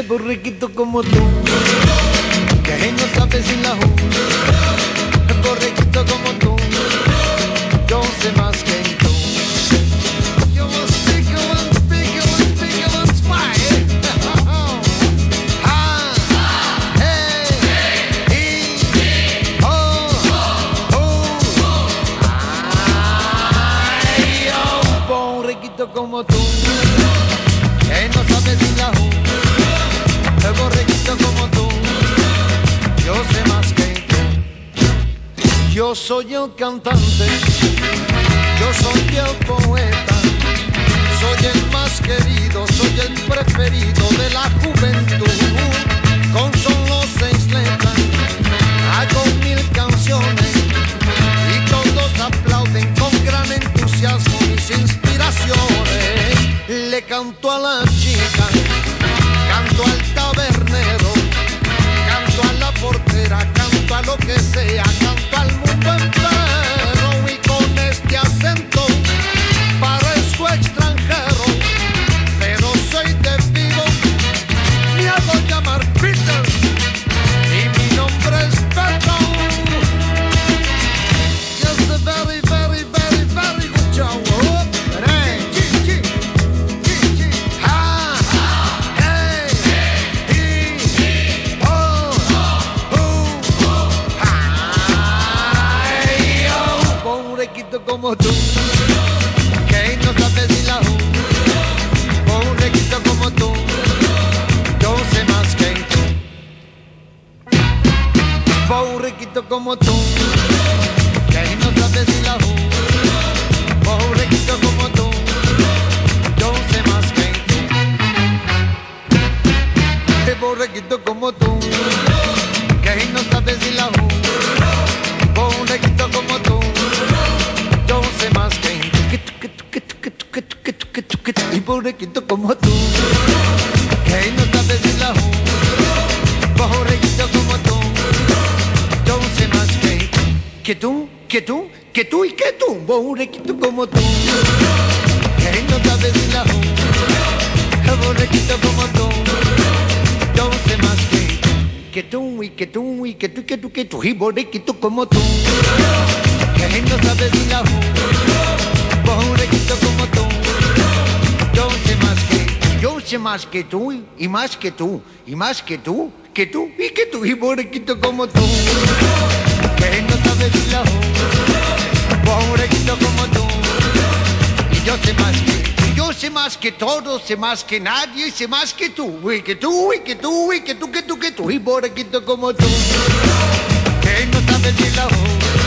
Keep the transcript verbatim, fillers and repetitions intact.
Hay borriquitos como tú, que no saben sin la ju. Hay borriquitos como tú, yo sé más que tú. Yo was speaking, one speaking, one speaking, one spy. Ah, hey, e, oh, oh. Ay, oh, borriquito como tú, que no saben sin la ju. El borriquito como tú, yo sé más que tú. Yo soy el cantante, yo soy el poeta, soy el más querido, soy el preferido de la juventud. Con solo seis letras hago mil canciones y todos aplauden con gran entusiasmo mis inspiraciones. Le canto a la chica, canto al tabernero, canto a la portera, canto a lo que sea, canto al mundo entero. Y con este acento parezco extranjero, pero soy de Vigo, me hago llamar Peter y mi nombre es Pedro. Just a very, very, very, very good job. Como tú, que no sabes ni la ju. Borriquito como tú, yo sé más que tú. Borriquito como tú, que no sabes ni la ju. Borriquito como tú, yo sé más que tú. Borriquito como tú, que no sabes ni la ju. Borriquito como tú, yo sé más que tú. Y borriquito como tú, que no sabes ni la ju. Borriquito como tú, yo sé más que tú. Que tú, que tú, que tú y que tú. Borriquito como tú, que no sabes ni la ju. Borriquito como tú, yo sé más que tú. Que tú y que tú y que tú y que tú, que tú. Y borriquito como tú, que no sabes ni la ju. Borriquito como tú, yo sé más que tú. Yo sé más que tú y más que tú y más que tú, que tú y que tú. Y borriquito como tú, que no sabes ni la ju. Borriquito como tú, y yo sé más que tú. Yo sé más que todo, sé más que nadie, sé más que tú. Y que tú y que tú y que tú, que tú, que tú. Y borriquito como tú, que no sabes ni la ju.